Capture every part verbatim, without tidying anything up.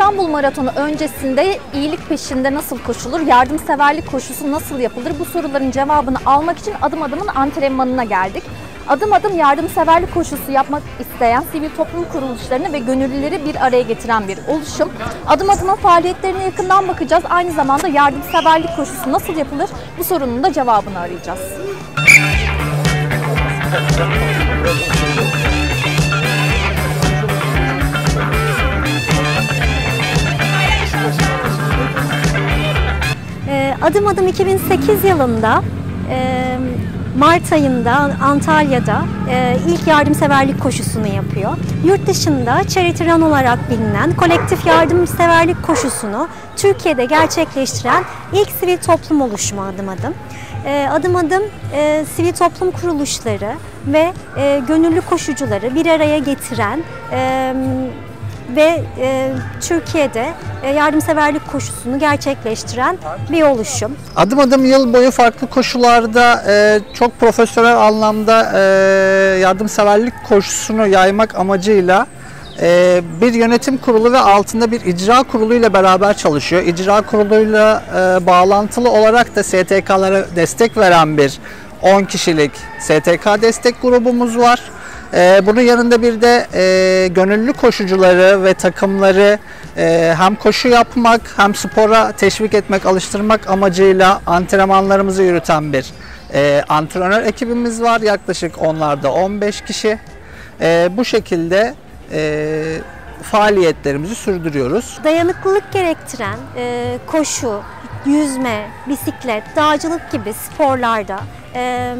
İstanbul Maratonu öncesinde iyilik peşinde nasıl koşulur, yardımseverlik koşusu nasıl yapılır? Bu soruların cevabını almak için Adım Adım'ın antrenmanına geldik. Adım Adım yardımseverlik koşusu yapmak isteyen sivil toplum kuruluşlarını ve gönüllüleri bir araya getiren bir oluşum. Adım Adım'ın faaliyetlerine yakından bakacağız. Aynı zamanda yardımseverlik koşusu nasıl yapılır? Bu sorunun da cevabını arayacağız. Adım Adım iki bin sekiz yılında Mart ayında Antalya'da ilk yardımseverlik koşusunu yapıyor. Yurt dışında Charity Run olarak bilinen kolektif yardımseverlik koşusunu Türkiye'de gerçekleştiren ilk sivil toplum oluşumu Adım Adım. Adım Adım sivil toplum kuruluşları ve gönüllü koşucuları bir araya getiren ve e, Türkiye'de e, yardımseverlik koşusunu gerçekleştiren bir oluşum. Adım Adım yıl boyu farklı koşularda e, çok profesyonel anlamda e, yardımseverlik koşusunu yaymak amacıyla e, bir yönetim kurulu ve altında bir icra kurulu ile beraber çalışıyor. İcra kuruluyla e, bağlantılı olarak da S T K'lara destek veren bir on kişilik S T K destek grubumuz var. Ee, bunun yanında bir de e, gönüllü koşucuları ve takımları e, hem koşu yapmak hem spora teşvik etmek, alıştırmak amacıyla antrenmanlarımızı yürüten bir e, antrenör ekibimiz var. Yaklaşık onlarda on beş kişi. E, bu şekilde e, faaliyetlerimizi sürdürüyoruz. Dayanıklılık gerektiren e, koşu, yüzme, bisiklet, dağcılık gibi sporlarda e,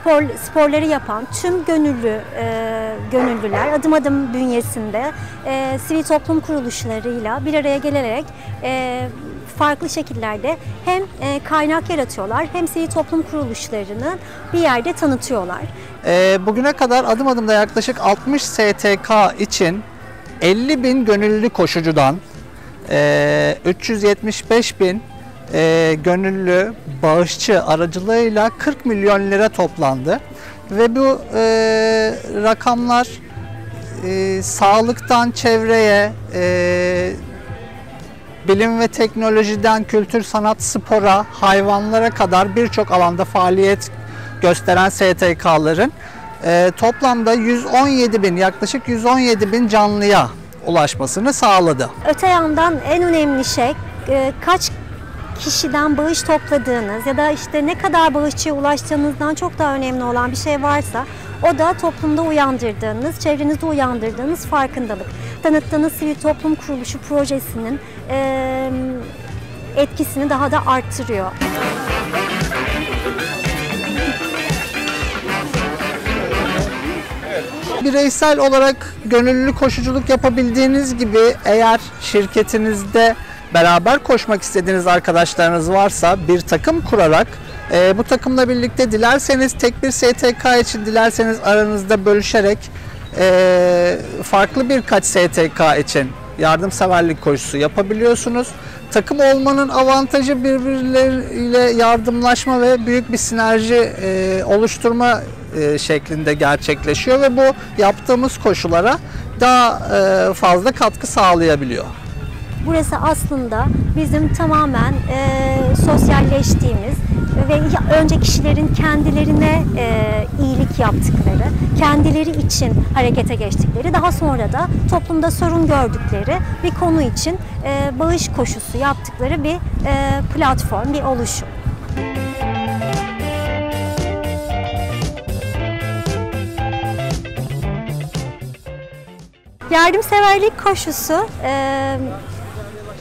Spor, sporları yapan tüm gönüllü e, gönüllüler Adım Adım bünyesinde e, sivil toplum kuruluşlarıyla bir araya gelerek e, farklı şekillerde hem e, kaynak yaratıyorlar hem sivil toplum kuruluşlarını bir yerde tanıtıyorlar. E, bugüne kadar Adım Adım'da yaklaşık altmış S T K için elli bin gönüllü koşucudan e, üç yüz yetmiş beş bin E, gönüllü bağışçı aracılığıyla kırk milyon lira toplandı ve bu e, rakamlar e, sağlıktan çevreye, e, bilim ve teknolojiden kültür, sanat, spora, hayvanlara kadar birçok alanda faaliyet gösteren S T K'ların e, toplamda yüz on yedi bin, yaklaşık yüz on yedi bin canlıya ulaşmasını sağladı. Öte yandan en önemli şey e, kaç kişiden bağış topladığınız ya da işte ne kadar bağışçıya ulaştığınızdan çok daha önemli olan bir şey varsa o da toplumda uyandırdığınız, çevrenizde uyandırdığınız farkındalık. Tanıttığınız sivil toplum kuruluşu projesinin e, etkisini daha da arttırıyor. Bireysel olarak gönüllü koşuculuk yapabildiğiniz gibi eğer şirketinizde beraber koşmak istediğiniz arkadaşlarınız varsa bir takım kurarak e, bu takımla birlikte dilerseniz tek bir S T K için, dilerseniz aranızda bölüşerek e, farklı birkaç S T K için yardımseverlik koşusu yapabiliyorsunuz. Takım olmanın avantajı birbirleriyle yardımlaşma ve büyük bir sinerji e, oluşturma e, şeklinde gerçekleşiyor ve bu yaptığımız koşulara daha e, fazla katkı sağlayabiliyor. Burası aslında bizim tamamen e, sosyalleştiğimiz ve önce kişilerin kendilerine e, iyilik yaptıkları, kendileri için harekete geçtikleri, daha sonra da toplumda sorun gördükleri bir konu için e, bağış koşusu yaptıkları bir e, platform, bir oluşum. Yardımseverlik koşusu e,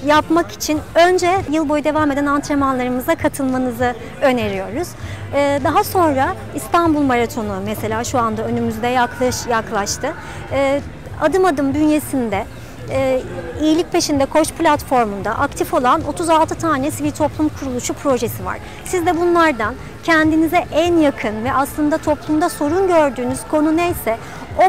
yapmak için önce yıl boyu devam eden antrenmanlarımıza katılmanızı öneriyoruz. Ee, daha sonra İstanbul Maratonu mesela şu anda önümüzde yaklaş, yaklaştı. Ee, adım adım bünyesinde e, İyilik Peşinde Koş platformunda aktif olan otuz altı tane sivil toplum kuruluşu projesi var. Siz de bunlardan kendinize en yakın ve aslında toplumda sorun gördüğünüz konu neyse o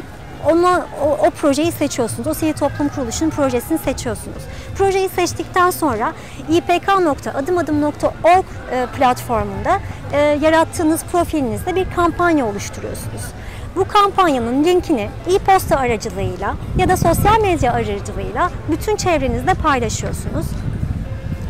Onu, o, o projeyi seçiyorsunuz. O sivil toplum kuruluşunun projesini seçiyorsunuz. Projeyi seçtikten sonra i p k nokta adımadım nokta org platformunda e, yarattığınız profilinizde bir kampanya oluşturuyorsunuz. Bu kampanyanın linkini e-posta aracılığıyla ya da sosyal medya aracılığıyla bütün çevrenizle paylaşıyorsunuz.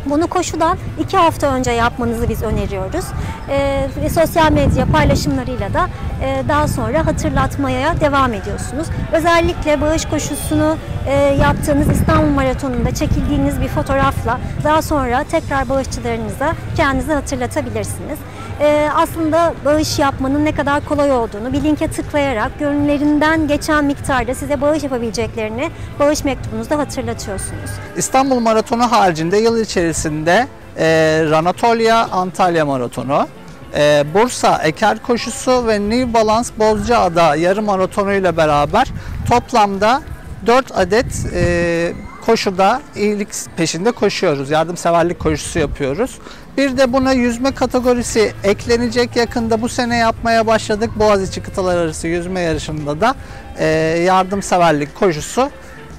Bunu koşudan iki hafta önce yapmanızı biz öneriyoruz. E, ve sosyal medya paylaşımlarıyla da e, daha sonra hatırlatmaya devam ediyorsunuz. Özellikle bağış koşusunu e, yaptığınız İstanbul Maratonu'nda çekildiğiniz bir fotoğrafla daha sonra tekrar bağışçılarınıza kendinizi hatırlatabilirsiniz. E, aslında bağış yapmanın ne kadar kolay olduğunu bir linke tıklayarak gönüllerinden geçen miktarda size bağış yapabileceklerini bağış mektubunuzda hatırlatıyorsunuz. İstanbul Maratonu haricinde yıl içerisinde e, Ranatolia Antalya Maratonu, e, Bursa Eker Koşusu ve New Balance Bozcaada Yarım Maratonu ile beraber toplamda dört adet e, koşuda iyilik peşinde koşuyoruz. Yardımseverlik koşusu yapıyoruz. Bir de buna yüzme kategorisi eklenecek yakında. Bu sene yapmaya başladık. Boğaziçi kıtalar arası yüzme yarışında da e, yardımseverlik koşusu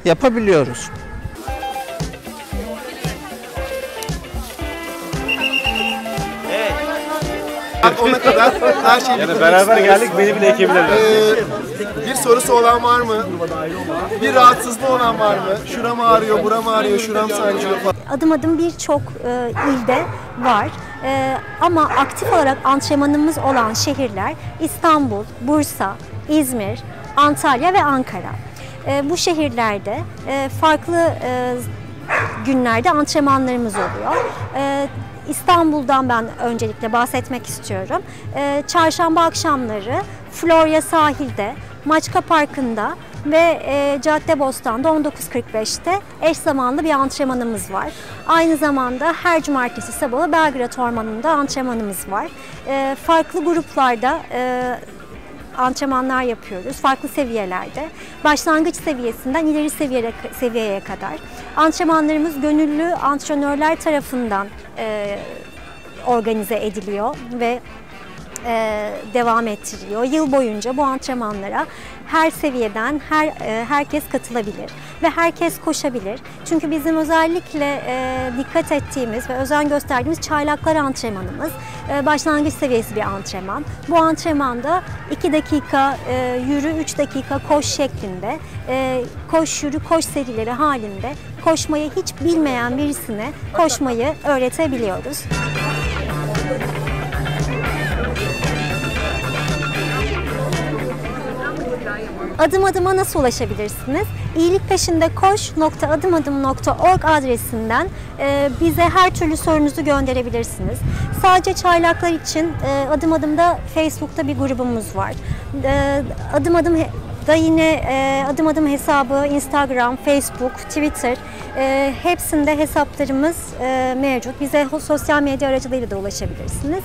yapabiliyoruz. Ona kadar her şeyi yani beraber geldik, beni bile ekebilirler. Ee, bir sorusu olan var mı? Bir rahatsızlığı olan var mı? Şuram ağrıyor, buram ağrıyor, şuram sancıyor falan. Adım adım birçok e, ilde var. E, ama aktif olarak antrenmanımız olan şehirler İstanbul, Bursa, İzmir, Antalya ve Ankara. E, bu şehirlerde e, farklı e, günlerde antrenmanlarımız oluyor. E, İstanbul'dan ben öncelikle bahsetmek istiyorum. Ee, çarşamba akşamları Florya sahilde, Maçka Parkı'nda ve e, Caddebostan'da on dokuz kırk beş'te eş zamanlı bir antrenmanımız var. Aynı zamanda her cumartesi sabahı Belgrad Ormanı'nda antrenmanımız var. E, farklı gruplarda e, antrenmanlar yapıyoruz. Farklı seviyelerde. Başlangıç seviyesinden ileri seviyeye, seviyeye kadar. Antrenmanlarımız gönüllü antrenörler tarafından e, organize ediliyor ve e, devam ettiriliyor. Yıl boyunca bu antrenmanlara her seviyeden her e, herkes katılabilir ve herkes koşabilir. Çünkü bizim özellikle e, dikkat ettiğimiz ve özen gösterdiğimiz çaylaklar antrenmanımız e, başlangıç seviyesi bir antrenman. Bu antrenmanda iki dakika e, yürü, üç dakika koş şeklinde e, koş yürü koş serileri halinde koşmayı hiç bilmeyen birisine koşmayı öğretebiliyoruz. Adım adıma nasıl ulaşabilirsiniz? iyilik peşinde koş nokta adım adım nokta org adresinden bize her türlü sorunuzu gönderebilirsiniz. Sadece çaylaklar için Adım Adım'da Facebook'ta bir grubumuz var. Adım Adım da yine Adım Adım hesabı Instagram, Facebook, Twitter hepsinde hesaplarımız mevcut. Bize sosyal medya aracılığıyla da ulaşabilirsiniz.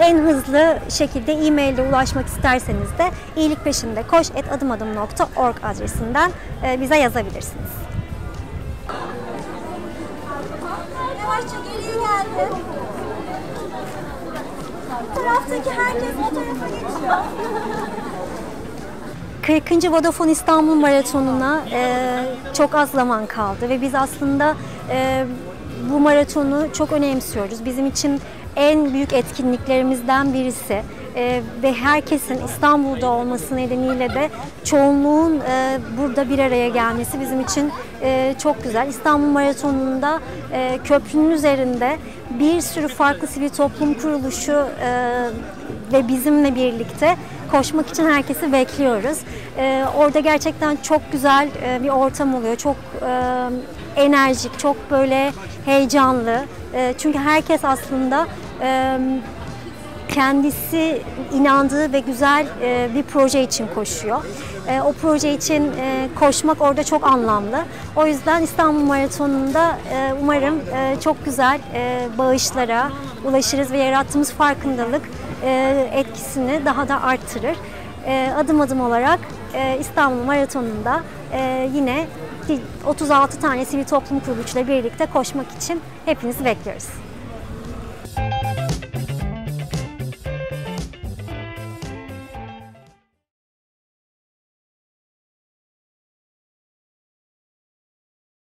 En hızlı şekilde e-mail ile ulaşmak isterseniz de iyilik peşinde koş et adımadım nokta org adresinden bize yazabilirsiniz. Yavaşça geriye geldi. Bu taraftaki herkes o tarafa geçiyor. kırkıncı Vodafone İstanbul Maratonu'na e, çok az zaman kaldı ve biz aslında e, bu maratonu çok önemsiyoruz. Bizim için en büyük etkinliklerimizden birisi e, ve herkesin İstanbul'da olması nedeniyle de çoğunluğun e, burada bir araya gelmesi bizim için e, çok güzel. İstanbul Maratonu'nda e, köprünün üzerinde bir sürü farklı sivil toplum kuruluşu e, ve bizimle birlikte koşmak için herkesi bekliyoruz. Ee, orada gerçekten çok güzel e, bir ortam oluyor. Çok e, enerjik, çok böyle heyecanlı. E, çünkü herkes aslında e, kendisi inandığı ve güzel e, bir proje için koşuyor. E, o proje için e, koşmak orada çok anlamlı. O yüzden İstanbul Maratonu'nda e, umarım e, çok güzel e, bağışlara ulaşırız ve yarattığımız farkındalık etkisini daha da arttırır. Adım adım olarak İstanbul Maratonu'nda yine otuz altı tane sivil toplum kuruluşuyla birlikte koşmak için hepinizi bekliyoruz.